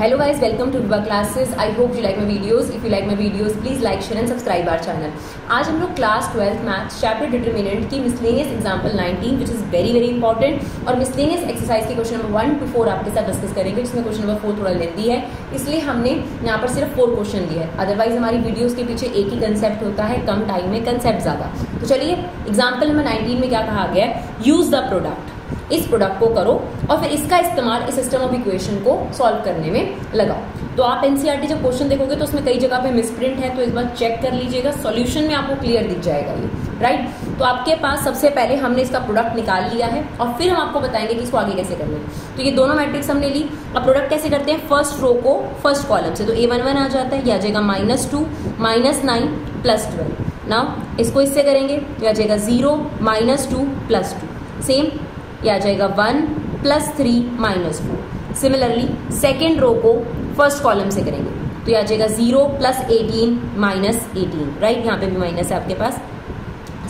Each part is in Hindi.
Hello guys, welcome to Duba classes. I hope you like my videos. If you like my videos, please like, share and subscribe our channel. आज हम लोग क्लास 12 मैथ्स चैप्टर डिटरमिनेंट की miscellaneous example 19 which is very very important और मिसलेनियस एक्सरसाइज के क्वेश्चन नंबर 1 to 4 आपके साथ डिस्कस करेंगे, जिसमें क्वेश्चन नंबर 4 थोड़ा लेंथी है, इसलिए हमने यहाँ पर सिर्फ 4 क्वेश्चन लिए हैं. अदरवाइज हमारी वीडियोज के पीछे एक ही कंसेप्ट होता है, कम टाइम में कंसेप्ट ज्यादा. तो चलिए एग्जाम्पल नंबर 19 में क्या कहा गया है, यूज द प्रोडक्ट. इस प्रोडक्ट को करो और फिर इसका इस्तेमाल इस सिस्टम ऑफ इक्वेशन को सॉल्व करने में लगाओ. तो आप एनसीईआरटी जब क्वेश्चन देखोगे तो उसमें कई जगह पे मिसप्रिंट है, तो इस बार चेक कर लीजिएगा, सॉल्यूशन में आपको क्लियर दिख जाएगा ये, राइट. तो आपके पास सबसे पहले हमने इसका प्रोडक्ट निकाल लिया है और फिर हम आपको बताएंगे कि इसको आगे कैसे करना है. तो ये दोनों मैट्रिक्स हमने ली. अब प्रोडक्ट कैसे करते हैं, फर्स्ट रो को फर्स्ट कॉलम से, तो A11 आ जाता है, यह आ जाएगा -2 - 9 + 12. ना इसको इससे करेंगे, यह आ जाएगा 0 - 2 + 2. सेम यह आ जाएगा 1 + 3 - 4. सिमिलरली सेकेंड रो को फर्स्ट कॉलम से करेंगे तो यह आ जाएगा 0 + 18 - 18, राइट. यहाँ पे भी माइनस है आपके पास.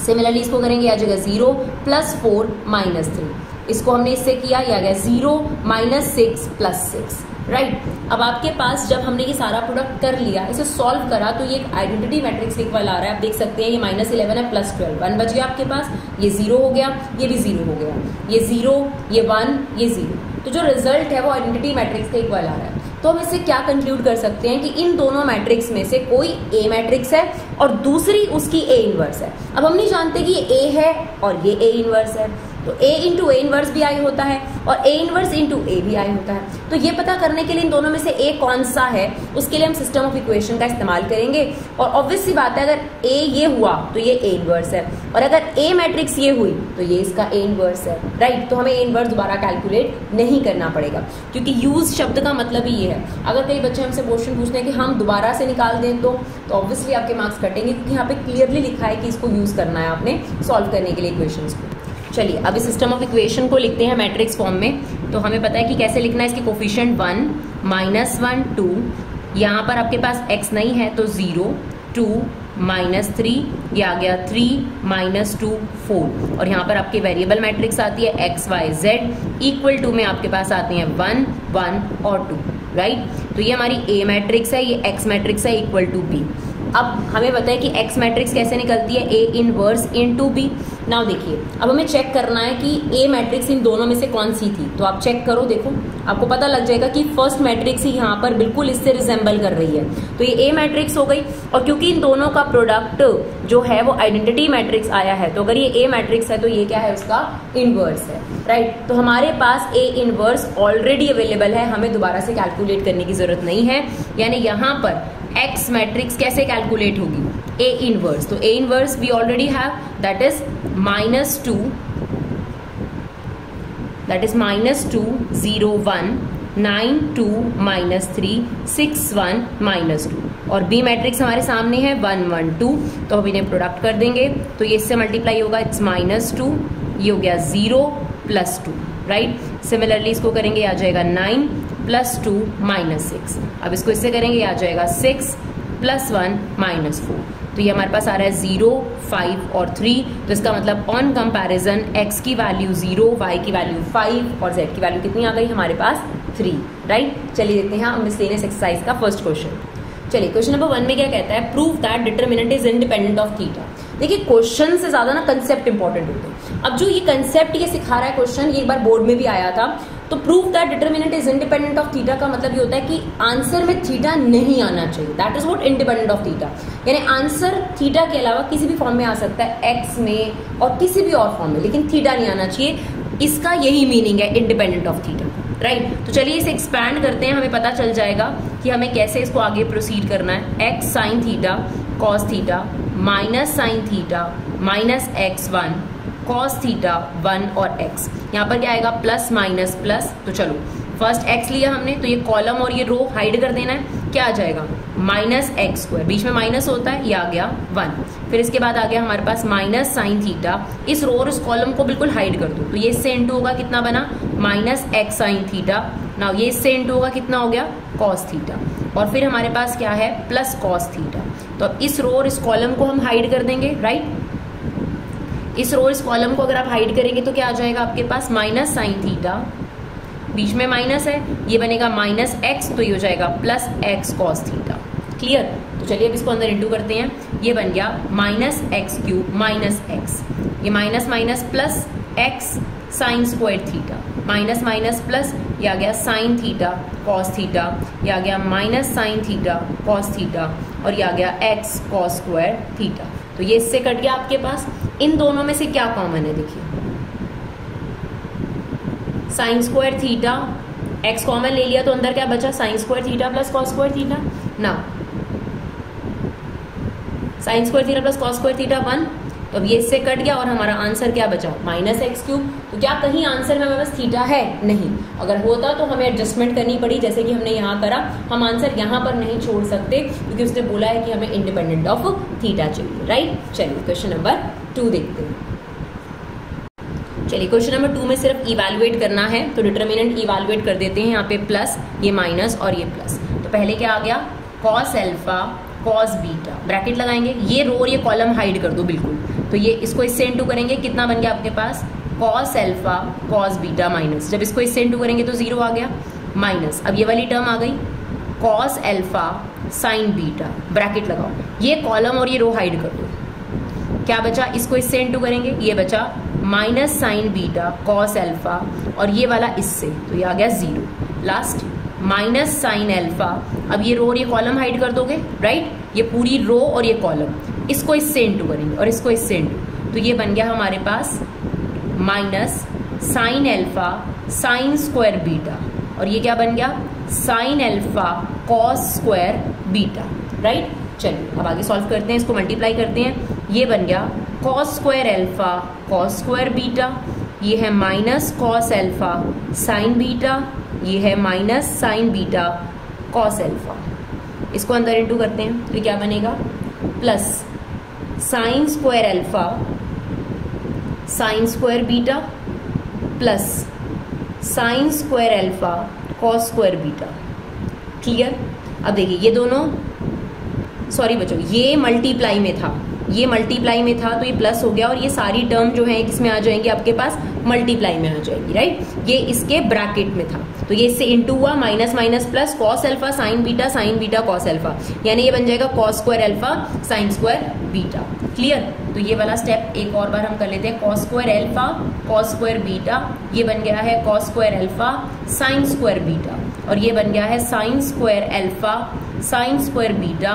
सिमिलरली इसको करेंगे, आ जाएगा 0 + 4 - 3. इसको हमने इससे किया, यह आ गया 0 - 6 + 6, राइट. अब आपके पास जब हमने ये सारा प्रोडक्ट कर लिया, इसे सॉल्व करा, तो ये एक आइडेंटिटी मैट्रिक्स के इक्वल आ रहा है. आप देख सकते हैं ये -11 है +12, 1 बच गया आपके पास, ये 0 हो गया, ये भी 0 हो गया, ये 0, ये 1, ये 0. तो जो रिजल्ट है वो आइडेंटिटी मैट्रिक्स के इक्वल आ रहा है. तो हम इससे क्या कंक्लूड कर सकते हैं कि इन दोनों मैट्रिक्स में से कोई ए मैट्रिक्स है और दूसरी उसकी ए इन्वर्स है. अब हम नहीं जानते कि ये ए है और ये ए इन्वर्स है, तो A × A इन्वर्स भी आई होता है और A × A भी आई होता है. तो ये पता करने के लिए इन दोनों में से A कौन सा है, उसके लिए हम सिस्टम ऑफ इक्वेशन का इस्तेमाल करेंगे. और ऑब्वियस सी बात है, अगर A ये हुआ तो ये A इन्वर्स है, और अगर A मैट्रिक्स ये हुई तो ये इसका A इन्वर्स है, राइट. तो हमें A इन्वर्स दोबारा कैलकुलेट नहीं करना पड़ेगा, क्योंकि यूज शब्द का मतलब ही ये है. अगर कई बच्चे हमसे क्वेश्चन पूछते हैं कि हम दोबारा से निकाल दें तो ऑब्वियसली आपके मार्क्स कटेंगे, क्योंकि यहाँ पे क्लियरली लिखा है कि इसको यूज करना है आपने सॉल्व करने के लिए इक्वेशंस को. चलिए अब इस सिस्टम ऑफ इक्वेशन को लिखते हैं मैट्रिक्स फॉर्म में. तो हमें पता है कि कैसे लिखना है. इसके कोफिशिएंट 1 - 1 2, यहाँ पर आपके पास x नहीं है तो 0 2 - 3, ये आ गया 3 - 2 4. और यहाँ पर आपके वेरिएबल मैट्रिक्स आती है x y z. Equal to में आपके पास आते हैं 1 1 और 2, राइट. तो ये हमारी a मैट्रिक्स है, ये x मैट्रिक्स है, इक्वल टू b. अब हमें पता है कि x मैट्रिक्स कैसे निकलती है, A × B. नाउ देखिए, अब हमें चेक करना है कि A मैट्रिक्स इन दोनों में से कौन सी थी. तो आप चेक करो, देखो आपको पता लग जाएगा कि फर्स्ट मैट्रिक्स ही यहाँ पर बिल्कुल इससे रिजेंबल कर रही है, तो ये A मैट्रिक्स हो गई. और क्योंकि इन दोनों का प्रोडक्ट जो है वो आइडेंटिटी मैट्रिक्स आया है, तो अगर ये A मैट्रिक्स है तो ये क्या है, उसका इनवर्स है, राइट. तो हमारे पास A इनवर्स ऑलरेडी अवेलेबल है, हमें दोबारा से कैलकुलेट करने की जरूरत नहीं है. यानी यहाँ पर x मैट्रिक्स कैसे कैलकुलेट होगी, A इनवर्स. तो A inverse we already have, that is -2, that is -2 0 1 9 2 - 3 6 1 - 2. और b मैट्रिक्स हमारे सामने है 1 1 2. तो हम इन्हें प्रोडक्ट कर देंगे, तो ये इससे मल्टीप्लाई होगा, इट्स -2, ये हो गया 0 + 2, राइट. सिमिलरली इसको करेंगे, आ जाएगा 9 + 2 - 6. अब इसको इससे करेंगे, आ जाएगा 6 + 1 - 4. तो ये हमारे पास आ रहा है 0 5 और 3. तो इसका मतलब ऑन कंपैरिजन x की वैल्यू 0, y की वैल्यू 5 और z की वैल्यू कितनी आ गई हमारे पास 3, राइट. चलिए देखते हैं हम मिसलेनियस एक्सरसाइज का फर्स्ट क्वेश्चन. चलिए क्वेश्चन नंबर 1 में क्या कहता है, prove that determinant is independent of theta. देखिए क्वेश्चन से ज्यादा ना कंसेप्ट इंपॉर्टेंट होते हैं. अब जो ये कंसेप्ट ये सिखा रहा है क्वेश्चन, ये एक बार बोर्ड में भी आया था. तो prove that determinant is independent of theta का मतलब ये होता है कि आंसर में थीटा नहीं आना चाहिए, that is what independent of theta. यानी आंसर थीटा के अलावा किसी भी फॉर्म में आ सकता है, एक्स में और किसी भी और फॉर्म में, लेकिन थीटा नहीं आना चाहिए. इसका यही मीनिंग है इंडिपेंडेंट ऑफ थीटा, राइट. तो चलिए इसे एक्सपैंड करते हैं, हमें पता चल जाएगा कि हमें कैसे इसको आगे प्रोसीड करना है. x sine theta cos theta minus sine theta minus x1 cos theta 1 और x. यहाँ पर क्या आएगा, प्लस माइनस प्लस. तो चलो फर्स्ट x लिया हमने, तो ये कॉलम और ये रो हाइड कर देना है. क्या आ जाएगा, -x2, बीच में माइनस होता है, ये आ गया 1. फिर इसके बाद आ गया हमारे पास माइनस साइन थीटा. इस रो और इस कॉलम को बिल्कुल हाइड कर दो, तो ये इससे इंटू होगा, कितना बना -x साइन थीटा. नाउ ये इससे इंटू होगा, कितना हो गया cos थीटा. और फिर हमारे पास क्या है, प्लस cos थीटा. तो अब इस रो और इस कॉलम को हम हाइड कर देंगे, राइट. इस रो और इस कॉलम को अगर आप हाइड करेंगे तो क्या आ जाएगा आपके पास, माइनस साइन थीटा बीच में माइनस है, ये बनेगा माइनस एक्स, तो ये हो जाएगा plus x cos theta. Clear? तो चलिए अब इसको अंदर इंटू करते हैं। ये बन गया minus x cube minus x, ये minus minus plus x sine square theta, minus minus plus या गया साइन थीटा कॉस थीटा, या गया minus sine theta cos theta, और या गया एक्स कॉस स्क्वायर थीटा। तो ये इससे कट गया आपके पास। इन दोनों में से क्या कॉमन है, देखिए sine square theta x common ले लिया तो अंदर क्या बचा, sine square theta plus cos square theta ना, sine square theta plus cos square theta one. तो अब ये इससे कट गया और हमारा आंसर क्या बचा, माइनस एक्स क्यूब। तो क्या कहीं आंसर में हमारे पास थीटा है? नहीं, अगर होता तो हमें एडजस्टमेंट करनी पड़ी, जैसे कि हमने यहाँ करा। हम आंसर यहाँ पर नहीं छोड़ सकते क्योंकि उसने बोला है कि हमें इंडिपेंडेंट ऑफ थीटा चाहिए, राइट। चलिए क्वेश्चन नंबर 2 देखते हैं। चलिए क्वेश्चन नंबर 2 में सिर्फ इवैल्यूएट करना है, तो डिटरमिनेंट इवैल्यूएट कर देते हैं। यहाँ पे प्लस, ये माइनस और ये प्लस। तो पहले क्या आ गया, cos alpha cos beta, bracket लगाएंगे, ये रो और ये कॉलम हाइड कर दो बिल्कुल। तो ये इसको इससे इंटू करेंगे, कितना बन गया आपके पास, cos alpha cos beta minus, जब इसको इससे इंटू करेंगे तो जीरो आ गया माइनस। अब ये वाली टर्म आ गई cos alpha sine beta, bracket लगाओ, ये कॉलम और ये रो हाइड कर दो। क्या बचा, इसको इससे इंटू करेंगे, ये बचा minus sine beta cos alpha, और ये वाला इससे, तो ये आ गया zero. Last minus sine alpha, अब ये रो और ये कॉलम हाइड कर दोगे, राइट, ये पूरी रो और ये कॉलम, इसको इससे इंटू करेंगे और इसको इससे इंटू, तो ये बन गया हमारे पास minus sine alpha sine square beta, और ये क्या बन गया, sine alpha cos square beta, right. चलिए अब आगे सॉल्व करते हैं, इसको मल्टीप्लाई करते हैं। ये बन गया cos square alpha cos square beta, ये है minus cos alpha sine beta, ये है minus sine beta cos alpha. इसको अंदर इंटू करते हैं तो क्या बनेगा, plus sine square alpha sine square beta plus sine square alpha cos square beta. Clear? अब देखिए ये दोनों, सॉरी बच्चों, ये मल्टीप्लाई में था, ये मल्टीप्लाई में था तो ये प्लस हो गया, और ये सारी टर्म जो है किसमें आ जाएंगी आपके पास, मल्टीप्लाई में आ जाएगी, राइट। ये इसके ब्रैकेट में था तो ये इससे इंटू हुआ, minus minus plus cos alpha sine beta cos alpha, यानी ये बन जाएगा cos square alpha sine square beta. Clear? तो ये वाला स्टेप एक और बार हम कर लेते हैं, cos square alpha cos square beta, ये बन गया है cos square alpha sine square beta, और ये बन गया है sine square alpha sine square beta,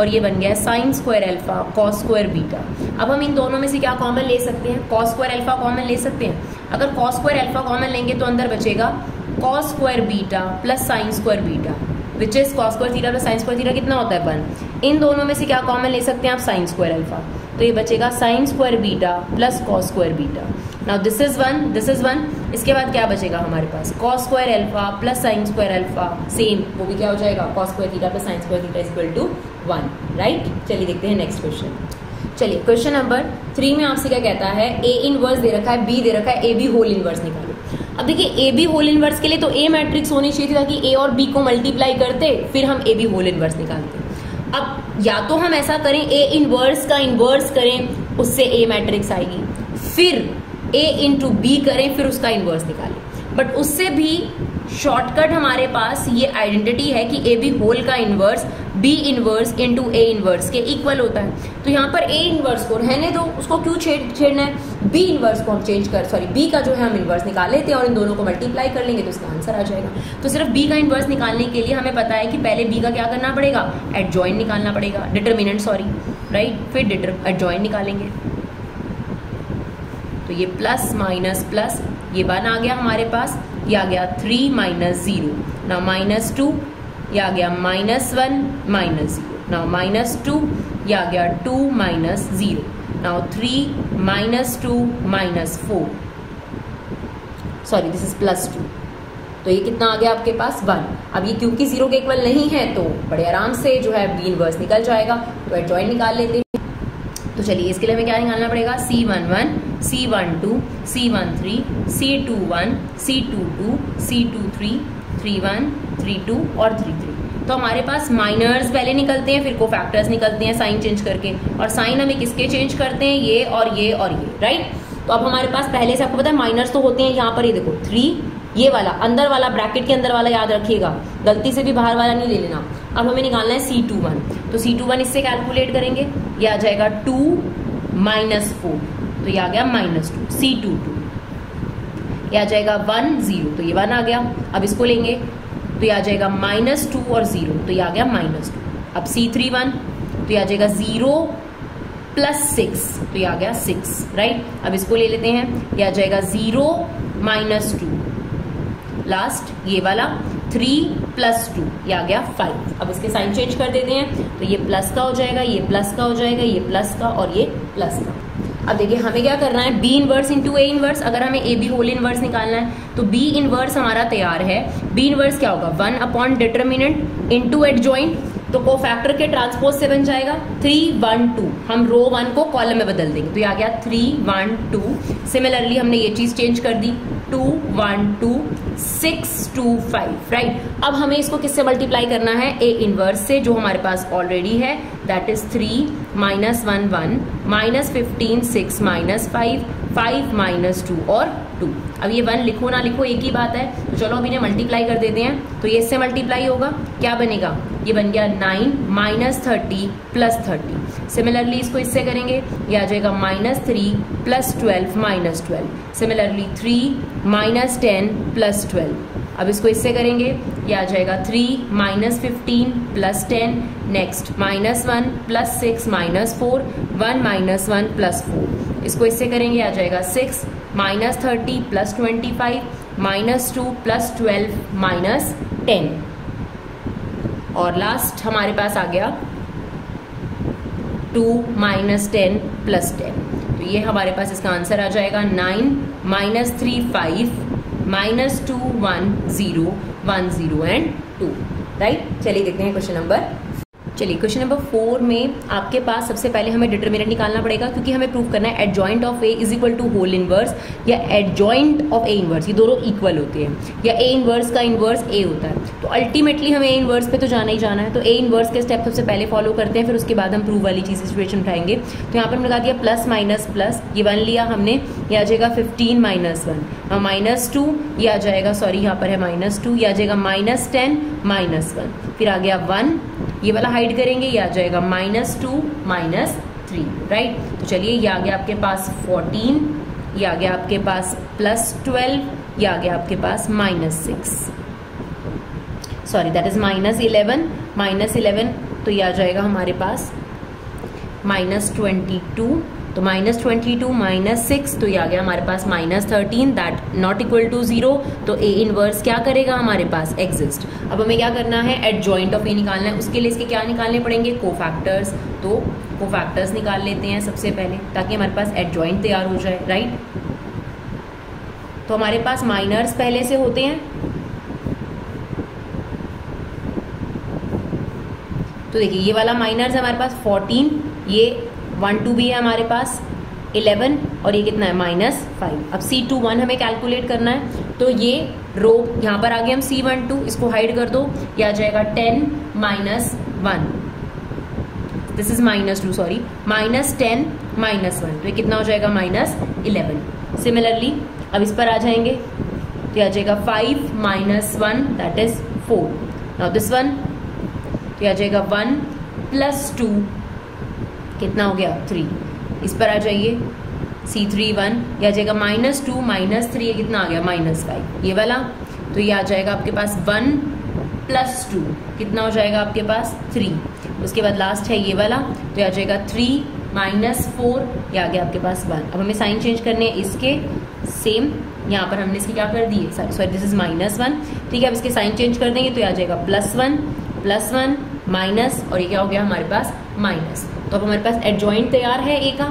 और ये बन गया है sine square alpha cos square beta. अब हम इन दोनों में से क्या कॉमन ले सकते हैं, कॉस स्क्वायर अल्फा कॉमन ले सकते हैं। अगर कॉस स्क्वायर अल्फा कॉमन लेंगे तो अंदर बचेगा cos square beta plus sine square beta, which is cos square theta plus sine square theta कितना होता है, वन। इन दोनों में से क्या कॉमन ले सकते हैं आप, साइन स्क्वायर अल्फा, तो ये बचेगा sine square beta plus cos square beta. Now this is one, this is one, इसके बाद क्या बचेगा हमारे पास, cos square alpha plus sine square alpha, same वो भी क्या हो जाएगा, cos square theta plus sine square theta equal to one, right. चलिए देखते हैं नेक्स्ट क्वेश्चन। चलिए क्वेश्चन नंबर 3 में आपसे क्या कहता है, ए इनवर्स दे रखा है, बी दे रखा है, ए बी होल इनवर्स निकालो। अब देखिए ए बी होल इनवर्स के लिए तो ए मैट्रिक्स होनी चाहिए थी, ताकि ए और बी को मल्टीप्लाई करते फिर हम ए बी होल इनवर्स निकालते। अब या तो हम ऐसा करें, ए इनवर्स का इनवर्स करें, उससे ए मैट्रिक्स आएगी, फिर a इंटू बी करें, फिर उसका इन्वर्स निकालें। बट उससे भी शॉर्टकट हमारे पास ये आइडेंटिटी है कि ए बी होल का inverse B inverse into A inverse के इक्वल होता है। तो यहाँ पर ए इन्वर्स को रहने दो, उसको क्यों छेड़ना है, बी इन्वर्स को हम चेंज कर, सॉरी बी का जो है हम इन्वर्स निकाल लेते हैं और इन दोनों को मल्टीप्लाई कर लेंगे तो उसका आंसर आ जाएगा। तो सिर्फ बी का इन्वर्स निकालने के लिए हमें पता है कि पहले बी का क्या करना पड़ेगा, एडजॉइंट निकालना पड़ेगा, डिटरमिनेंट, सॉरी, राइट, फिर एडजॉइंट निकालेंगे। तो ये प्लस माइनस प्लस, ये वन आ गया हमारे पास, ये आ गया 3 माइनस जीरो, ना माइनस 2, यह आ गया माइनस 1 माइनस जीरो, ना माइनस 2, यह आ गया 2 माइनस जीरो, ना 3 minus 2 minus 4, sorry this is plus 2। तो ये कितना आ गया आपके पास, 1। अब ये क्योंकि जीरो के इक्वल नहीं है तो बड़े आराम से जो है बी इनवर्स निकल जाएगा, तो एडजॉइंट निकाल लेते हैं। तो चलिए इसके लिए हमें क्या निकालना पड़ेगा, C11 C12 C13 C21 C22 C23 31 32 और 33। तो हमारे पास माइनर्स पहले निकलते हैं, फिर कोफैक्टर्स निकलते हैं साइन चेंज करके, और साइन हमें किसके चेंज करते हैं, ये और ये और ये, राइट। तो अब हमारे पास पहले से आपको पता है माइनर्स तो होते हैं, यहाँ पर ये देखो 3 ये वाला अंदर वाला ब्रैकेट के अंदर वाला याद रखिएगा, गलती से भी बाहर वाला नहीं ले लेना। अब हमें निकालना है C21, तो C21 इससे कैलकुलेट करेंगे, ये आ जाएगा 2 - 4, तो ये आ गया -2 C22, ये आ जाएगा 1 0, तो ये 1 आ गया। अब इसको लेंगे तो ये आ जाएगा -2 और 0, तो ये आ गया -2। अब C31, तो ये आ जाएगा 0 + 6, तो ये आ गया 6, राइट। अब इसको ले लेते हैं, ये आ जाएगा 0 - 2, लास्ट ये वाला 3 + 2, ये आ गया 5। अब इसके साइन चेंज कर देते हैं, तो ये प्लस का हो जाएगा, ये प्लस का हो जाएगा, ये प्लस का और ये प्लस का। अब देखिए हमें क्या करना है, B inverse into A inverse, अगर हमें AB होल इनवर्स निकालना है तो B इनवर्स हमारा तैयार है। B इनवर्स क्या होगा, 1/डिटरमिनेंट इंटू एडजॉइंट, तो कोफैक्टर के ट्रांसपोज से बन जाएगा 3 1 2, हम रो 1 को कॉलम में बदल देंगे, तो ये आ गया 3 1 2। सिमिलरली हमने ये चीज चेंज कर दी, 2 1 2 6 2 5, राइट। अब हमें इसको किससे मल्टीप्लाई करना है, A इनवर्स से जो हमारे पास ऑलरेडी है, दैट इज 3 - 1 1 -15 6 - 5 5 - 2 और 2। अब ये 1 लिखो ना लिखो एक ही बात है, तो चलो अब इन्हें मल्टीप्लाई कर देते हैं, तो ये इससे मल्टीप्लाई होगा, क्या बनेगा, ये बन गया 9 - 30 + 30। सिमिलरली इसको इससे करेंगे, ये आ जाएगा -3 + 12 - 12। सिमिलरली 3 - 10 + 12, अब इसको इससे करेंगे, ये आ जाएगा 3 - 15 + 10, नेक्स्ट -1 + 6 - 4, 1 - 1 + 4, इसको इससे करेंगे, आ जाएगा 6 - 30 + 25, -2 + 12 - 10, और लास्ट हमारे पास आ गया 2 - 10 + 10, तो ये हमारे पास इसका आंसर आ जाएगा 9 - 3 5, -2 1 0 1 0 एंड 2, राइट। चलिए देखते हैं क्वेश्चन नंबर, चलिए क्वेश्चन नंबर 4 में आपके पास सबसे पहले हमें डिटरमिनेंट निकालना पड़ेगा, क्योंकि हमें प्रूव करना है adjoint of A is equal to whole inverse या एडजॉइंट ऑफ A इनवर्स, ये दोनों इक्वल होते हैं, या A इनवर्स का इनवर्स A होता है। तो अल्टीमेटली हमें A इनवर्स पे तो जाना ही जाना है, तो A इनवर्स के स्टेप सबसे पहले फॉलो करते हैं, फिर उसके बाद हम प्रूव वाली चीज़ सिचुएशन उठाएंगे। तो यहाँ पर हमने लगा दिया +- ये 1 लिया हमने, यह आ जाएगा 15 - 1, और -2 ये आ जाएगा, सॉरी यहाँ पर है -2, यह आ जाएगा -10 - 1, फिर आ गया 1, ये वाला हाइड करेंगे, ये आ जाएगा -2 - 3, राइट। तो चलिए ये आ गया आपके पास 14, ये आ गया आपके पास +12, ये आ गया आपके पास -6, सॉरी दैट इज -11, तो ये आ जाएगा हमारे पास -22, तो -22 - 6, तो ये आ गया हमारे पास -13, दैट नॉट इक्वल टू 0, तो A इनवर्स क्या करेगा हमारे पास, एग्जिस्ट। अब हमें क्या करना है, एडजॉइंट ऑफ A निकालना है, उसके लिए इसके क्या निकालने पड़ेंगे, कोफैक्टर्स, तो कोफैक्टर्स निकाल लेते हैं सबसे पहले, ताकि हमारे पास एडजॉइंट तैयार हो जाए, राइट। तो हमारे पास माइनर्स पहले से होते हैं, तो देखिए ये वाला माइनर्स हमारे पास 14, ये 1 2 भी है हमारे पास 11, और ये कितना है -5। अब C21 हमें कैलकुलेट करना है, तो ये रो यहाँ पर आ गया, हम C12 इसको हाइड कर दो, ये आ जाएगा 10 - 1, दिस इज -2, सॉरी -10 - 1, तो ये कितना हो जाएगा -11। सिमिलरली अब इस पर आ जाएंगे, तो ये आ जाएगा 5 - 1, that is 4, now this one, तो ये आ जाएगा 1 + 2, कितना हो गया 3। इस पर आ जाइए C31, यह आ जाएगा -2 - 3, ये कितना आ गया -5, ये वाला, तो ये आ जाएगा आपके पास 1 + 2, कितना हो जाएगा आपके पास 3। उसके बाद लास्ट है ये वाला, तो ये आ जाएगा 3 - 4, ये आ गया आपके पास 1। अब हमें साइन चेंज करने हैं इसके, सेम यहाँ पर हमने इसकी क्या कर दी, सॉरी दिस इज -1, ठीक है। अब इसके साइन चेंज कर देंगे, तो ये आ जाएगा +1 + 1 माइनस, और ये क्या हो गया हमारे पास -, तो अब हमारे पास एडजॉइंट तैयार है A का।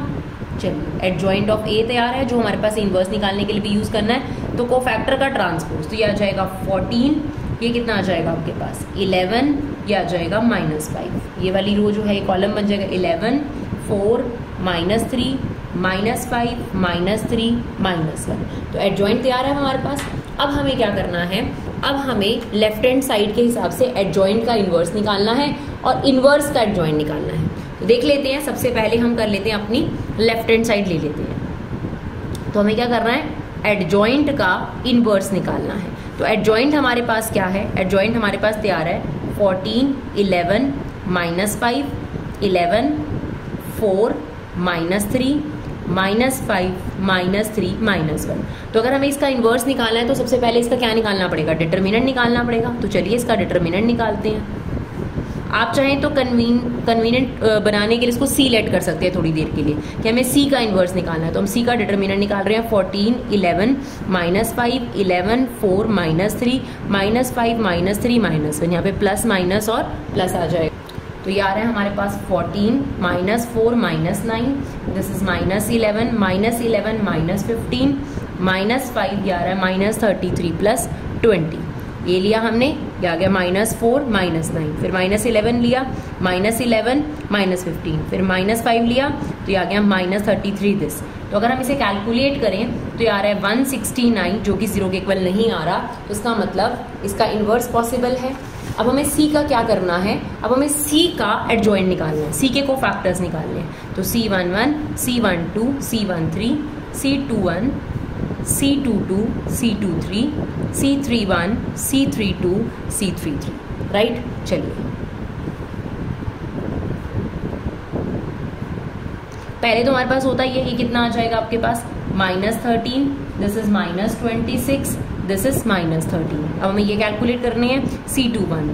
चलिए एडजॉइंट ऑफ A तैयार है, जो हमारे पास इनवर्स निकालने के लिए भी यूज़ करना है, तो कोफैक्टर का ट्रांसपोज, तो ये आ जाएगा 14, ये कितना आ जाएगा आपके पास 11, ये आ जाएगा -5, ये वाली रो जो है ये कॉलम बन जाएगा 11, 4, -3 - 5 - 3 - 1, तो एडजॉइंट तैयार है हमारे पास। अब हमें क्या करना है, अब हमें लेफ्ट हैंड साइड के हिसाब से एडजॉइंट का इनवर्स निकालना है और इनवर्स का एडजॉइंट निकालना है। तो देख लेते हैं, सबसे पहले हम कर लेते हैं अपनी लेफ्ट हैंड साइड ले लेते हैं, तो हमें क्या करना है, एडजॉइंट का इनवर्स निकालना है। तो एडजॉइंट हमारे पास क्या है, एडजॉइंट हमारे पास तैयार है 14 11 -5 11 4 -3 -5 -3 -1। तो अगर हमें इसका इन्वर्स निकालना है तो सबसे पहले इसका क्या निकालना पड़ेगा, डिटर्मिनेंट निकालना पड़ेगा। तो चलिए इसका डिटर्मिनेंट निकालते हैं। आप चाहें तो कन्वीनियंट बनाने के लिए इसको सी लेट कर सकते हैं थोड़ी देर के लिए कि हमें सी का इन्वर्स निकालना है। तो हम सी का डिटर्मिनेंट निकाल रहे हैं 14 11 -5 11 4 -3 -5 -3 -1। यहाँ पे प्लस माइनस और प्लस आ जाएगा। तो ये आ रहा है हमारे पास 14 -4 -9 दिस इज -11 -11 -15 -5 ये आ रहा है -33 +20 ये लिया हमने, ये आ गया -4 -9, फिर -11 लिया -11 -15, फिर -5 लिया तो ये आ गया -33 दिस। तो अगर हम इसे कैलकुलेट करें तो ये आ रहा है 169 जो कि जीरो के इक्वल नहीं आ रहा, तो इसका मतलब इसका इन्वर्स पॉसिबल है। अब हमें सी का क्या करना है, अब हमें सी का एडजॉइंट निकालना है, सी के को फैक्टर्स निकालने हैं। तो C11 C12 C13 C21 C22 C23 C31 C32 C33 right. चलिए पहले तो हमारे पास होता है ये कितना आ जाएगा आपके पास -13 दिस इज -26 दिस इज -13। अब हमें ये कैलकुलेट करने हैं C21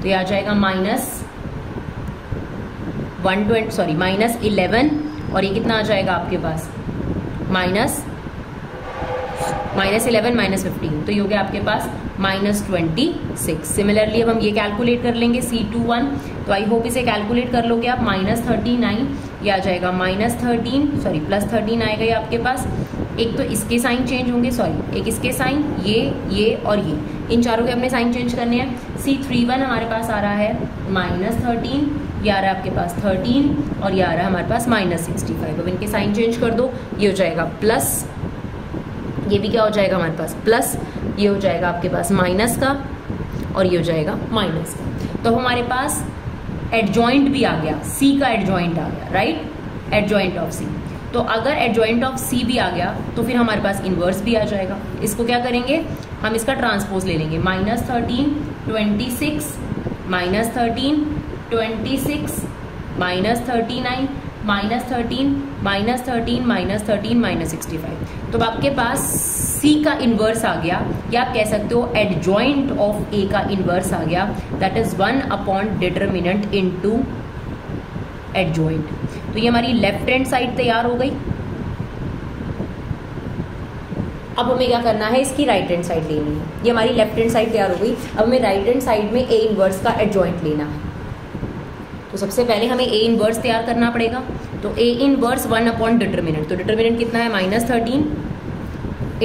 तो ये आ जाएगा -11 और ये कितना आ जाएगा आपके पास -11 -15 तो ये हो गया आपके पास -26। सिमिलरली अब हम ये कैलकुलेट कर लेंगे C21 तो आई होप इसे कैलकुलेट कर लोगे आप -39 ये आ जाएगा +13 आएगा ये आपके पास। एक तो इसके साइन चेंज होंगे, एक इसके साइन ये और ये, इन चारों के अपने साइन चेंज करने हैं। C31 हमारे पास आ रहा है -13 ये आ रहा है आपके पास 13 और ये आ रहा है हमारे पास -65। अब इनके साइन चेंज कर दो, ये हो जाएगा प्लस, ये भी क्या हो जाएगा हमारे पास प्लस, ये हो जाएगा आपके पास माइनस का और ये हो जाएगा माइनस का। तो हमारे पास एडजॉइंट भी आ गया, सी का एडजॉइंट आ गया राइट, एडजॉइंट ऑफ सी। तो अगर एडजॉइंट ऑफ सी भी आ गया तो फिर हमारे पास इन्वर्स भी आ जाएगा। इसको क्या करेंगे, हम इसका ट्रांसपोज ले लेंगे -13 26 -39 -13 -65। तो आपके पास सी का इन्वर्स आ गया या आप कह सकते हो एडजॉइंट ऑफ ए का इन्वर्स आ गया that is 1 upon determinant into adjoint. तो ये हमारी लेफ्ट हैंड साइड तैयार हो गई। अब हमें क्या करना है, इसकी राइट हैंड साइड लेनी है। ये हमारी लेफ्ट हैंड साइड तैयार हो गई। अब हमें राइट हैंड साइड में ए इनवर्स का एडजॉइंट लेना है। तो सबसे पहले हमें ए इनवर्स तैयार करना पड़ेगा। तो ए इनवर्स 1 अपॉन डिटर्मिनेंट, तो डिटर्मिनेंट कितना है -13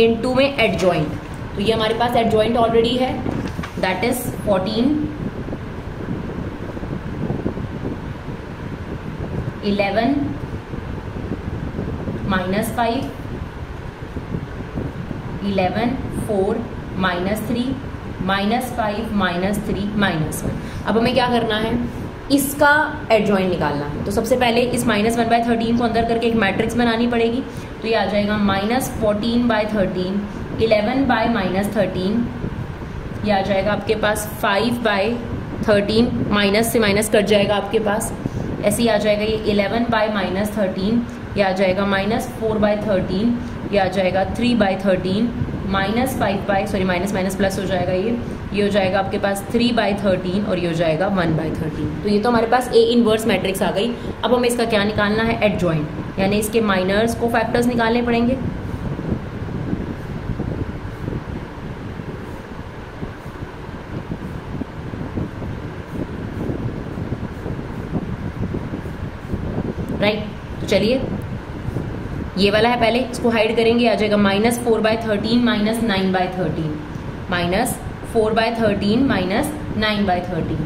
इनटू में एडजॉइंट। तो ये हमारे पास एडजॉइंट ऑलरेडी है दैट इज 14 11 -5 11 4 -3 -5 -3 -1। अब हमें क्या करना है, इसका एडजॉइंट निकालना है। तो सबसे पहले इस -1/13 को अंदर करके एक मैट्रिक्स बनानी पड़ेगी। तो ये आ जाएगा -14/13 11/-13 ये आ जाएगा आपके पास 5/13 माइनस से माइनस कट जाएगा आपके पास, ऐसे ही आ जाएगा ये 11/-13 ये आ जाएगा -4/13 ये आ जाएगा 3/13 -5 प्लस हो जाएगा ये हो जाएगा आपके पास 3/13 और ये हो जाएगा 1/13। तो ये तो हमारे पास ए इनवर्स मैट्रिक्स आ गई। अब हमें इसका क्या निकालना है, एडजॉइंट, यानी इसके माइनर्स को फैक्टर्स निकालने पड़ेंगे। राइट तो चलिए ये वाला है पहले, इसको हाइड करेंगे, आ जाएगा -4/13 -9/13 -4/13 -9/13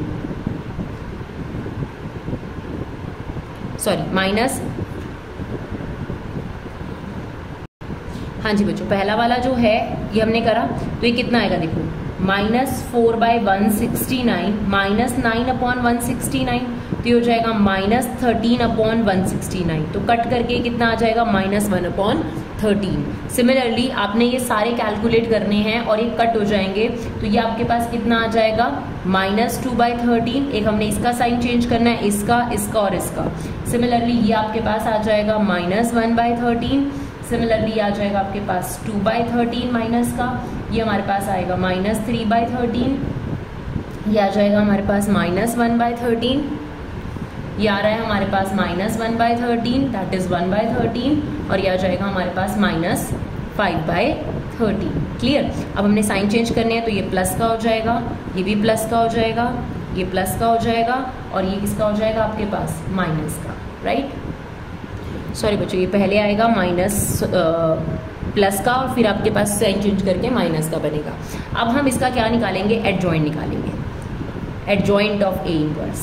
हाँ जी बच्चों, पहला वाला जो है ये हमने करा तो ये कितना आएगा देखो -4/169 -9/169 तो ये हो जाएगा माइनस 13/169। तो कट करके कितना आ जाएगा, माइनस 1/13। सिमिलरली आपने ये सारे कैलकुलेट करने हैं और ये कट हो जाएंगे, तो ये आपके पास कितना आ जाएगा, -2/13। एक हमने इसका साइन चेंज करना है, इसका और इसका। सिमिलरली ये आपके पास आ जाएगा -1/13। सिमिलरली आ जाएगा आपके पास 2/13 माइनस का, ये हमारे पास आएगा -3/13। ये आ जाएगा हमारे पास -1/13। ये आ रहा है हमारे पास -1/13, दैट इज 1/13। और ये आ जाएगा हमारे पास -5/13। क्लियर। अब हमने साइन चेंज करने हैं, तो ये प्लस का हो जाएगा, ये भी प्लस का हो जाएगा, ये प्लस का हो जाएगा, और ये किसका हो जाएगा आपके पास, माइनस का। राइट, सॉरी बच्चों, ये पहले आएगा प्लस का और फिर आपके पास साइन चेंज करके माइनस का बनेगा। अब हम इसका क्या निकालेंगे, एडजॉइंट निकालेंगे, एडजॉइंट ऑफ ए इनवर्स।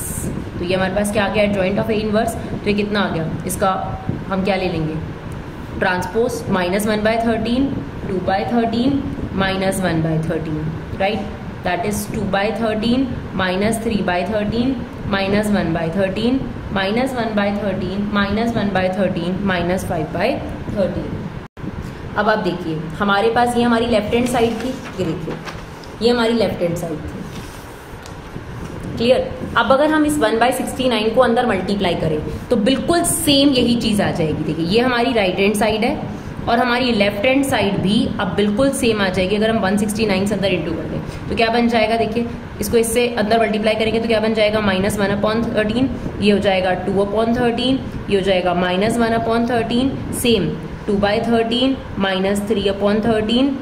तो ये हमारे पास क्या आ गया, एडजॉइंट ऑफ ए इनवर्स। तो ये कितना आ गया, इसका हम क्या ले लेंगे, ट्रांसपोज -1/13, 2/13, -1/13। Right, that is 2/13, -3/13, -1/13, -1/13, -1/13, -5/13। अब आप देखिए हमारे पास, ये हमारी लेफ्ट हैंड साइड थी, ये देखिए ये हमारी लेफ्ट हैंड साइड थी। क्लियर। अब अगर हम इस 1/69 को अंदर मल्टीप्लाई करें तो बिल्कुल सेम यही चीज़ आ जाएगी। देखिए ये हमारी राइट हैंड साइड है और हमारी लेफ्ट हैंड साइड भी अब बिल्कुल सेम आ जाएगी। अगर हम 169 से अंदर इंटू कर दें तो क्या बन जाएगा, देखिए इसको इससे अंदर मल्टीप्लाई करेंगे तो क्या बन जाएगा, -1/13। ये हो जाएगा 2/13, ये हो जाएगा -1/13। सेम 2/13, -3/13,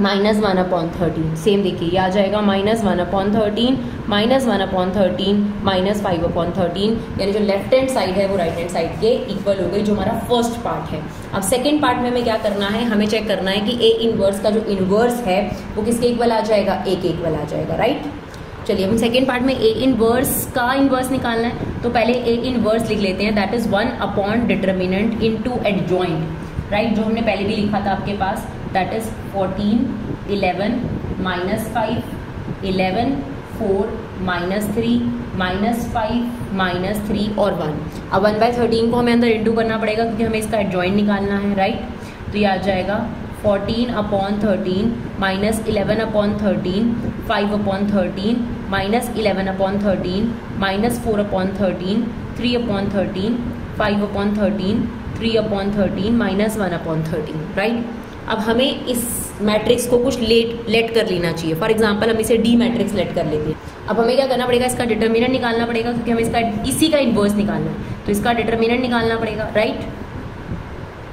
-1/13। सेम देखिए ये आ जाएगा -1/13, -1/13, -5/13। यानी जो लेफ्ट हैंड साइड है वो राइट हैंड साइड के इक्वल हो गई, जो हमारा फर्स्ट पार्ट है। अब सेकेंड पार्ट में हमें क्या करना है, हमें चेक करना है कि ए इनवर्स का जो इनवर्स है वो किसके इक्वल आ जाएगा, ए के इक्वल आ जाएगा। राइट, चलिए हम सेकेंड पार्ट में ए इनवर्स का इनवर्स निकालना है, तो पहले ए इनवर्स लिख लेते हैं, that is 1 upon determinant into adjoint. Right, जो हमने पहले भी लिखा था आपके पास, दैट इज 14 11 -5 11 4 -3 -5 -3 और 1। अब 1/13 को हमें अंदर इंटू करना पड़ेगा क्योंकि हमें इसका एडजॉइंट निकालना है। राइट, तो ये आ जाएगा 14/13 -11/13 5/13 -11/13 -4/13 3/13 5/13 3/13 -1/13। राइट, अब हमें इस मैट्रिक्स को कुछ लेट कर लेना चाहिए। फॉर एग्जाम्पल हम इसे डी मैट्रिक्स लेट कर लेते हैं। अब हमें क्या करना पड़ेगा, इसका डिटर्मिनेंट निकालना पड़ेगा क्योंकि हमें इसका इसी का इनवर्स निकालना है, तो इसका डिटर्मिनेंट निकालना पड़ेगा। राइट,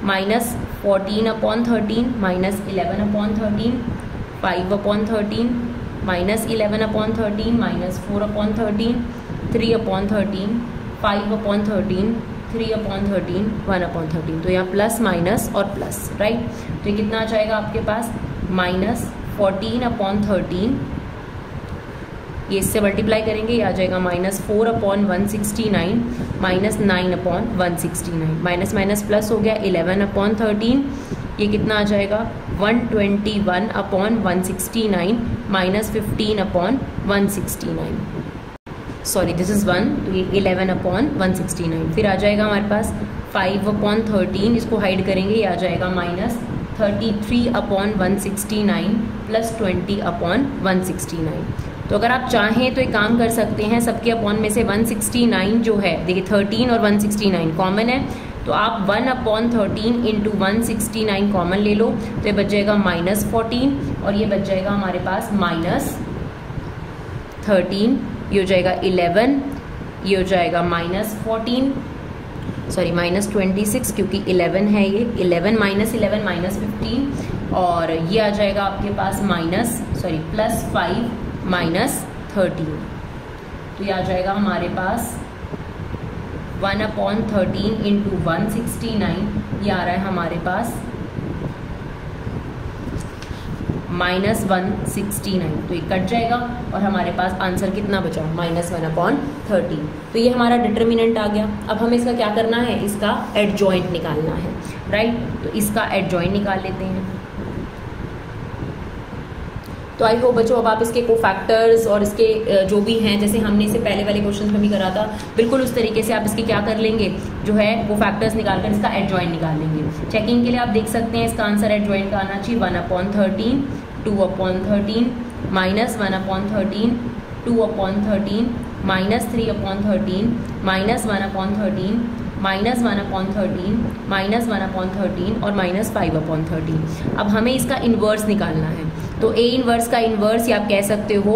-14/13 -11/13 5/13 -11/13 -4/13 3/13 5/13 3/13 1/13। तो यहाँ प्लस माइनस और प्लस। राइट, तो ये कितना आ जाएगा आपके पास, -14/13। ये इससे मल्टीप्लाई करेंगे, ये आ जाएगा -4/169 -9/169। माइनस माइनस प्लस हो गया, 11/13। ये कितना आ जाएगा, 121/169 -15/169। सॉरी, दिस इज 1, तो ये 11/169। फिर आ जाएगा हमारे पास 5/13, इसको हाइड करेंगे, ये आ जाएगा -33/169 +20/169। तो अगर आप चाहें तो एक काम कर सकते हैं, सबके अपॉन में से 169 जो है, देखिए 13 और 169 कॉमन है, तो आप 1/13 इंटू 169 कॉमन ले लो, तो ये बच जाएगा -14 और ये बच जाएगा हमारे पास -13। ये हो जाएगा 11, ये हो जाएगा -14, सॉरी -26 क्योंकि 11 है ये, 11 -15 और ये आ जाएगा आपके पास +5 -13। तो ये आ जाएगा हमारे पास 1/13 इंटू 169। ये आ रहा है हमारे पास -169। तो ये कट जाएगा और हमारे पास आंसर कितना बचा, -1/13। तो ये हमारा डिटर्मिनेंट आ गया। अब हमें इसका क्या करना है, इसका एडजॉइंट निकालना है। राइट, तो इसका एडजॉइंट निकाल लेते हैं। तो आई होप बच्चों अब आप इसके कोफैक्टर्स और इसके जो भी हैं, जैसे हमने इसे पहले वाले क्वेश्चन में भी करा था, बिल्कुल उस तरीके से आप इसके क्या कर लेंगे, जो है कोफैक्टर्स निकाल कर इसका एडजॉइंट निकाल लेंगे। चेकिंग के लिए आप देख सकते हैं इसका आंसर एडजॉइंट का आना चाहिए 1/13, 2/13, -1/13, 2/13, -3/13, -1/13, -1/13, -1/13 और -5/13। अब हमें इसका इन्वर्स निकालना है, तो A इन्वर्स का इन्वर्स या आप कह सकते हो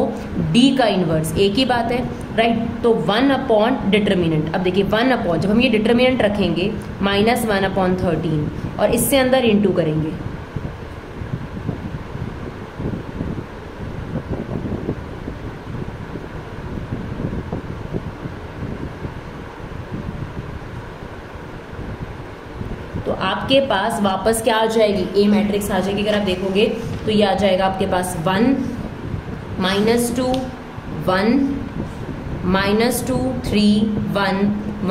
D का इन्वर्स, एक ही बात है राइट। तो 1 अपॉन डिटर्मिनेंट, अब देखिए 1 अपॉन, जब हम ये डिटर्मिनेंट रखेंगे -1/13 और इससे अंदर इंटू करेंगे, तो आपके पास वापस क्या आ जाएगी, A मैट्रिक्स आ जाएगी। अगर आप देखोगे तो ये आ जाएगा आपके पास 1 -2 1 -2 3 1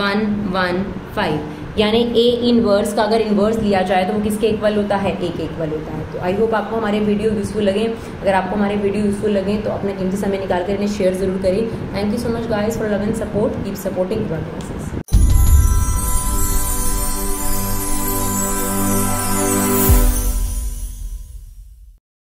1 1 5, यानी A इन्वर्स का अगर इन्वर्स लिया जाए तो वो किसके इक्वल होता है, A के इक्वल होता है। तो आई होप आपको हमारे वीडियो यूजफुल लगे। अगर आपको हमारे वीडियो यूजफुल लगे तो अपना कीमती समय निकाल कर इन्हें शेयर जरूर करें। Thank you so much guys for love and support, keep supporting your classes.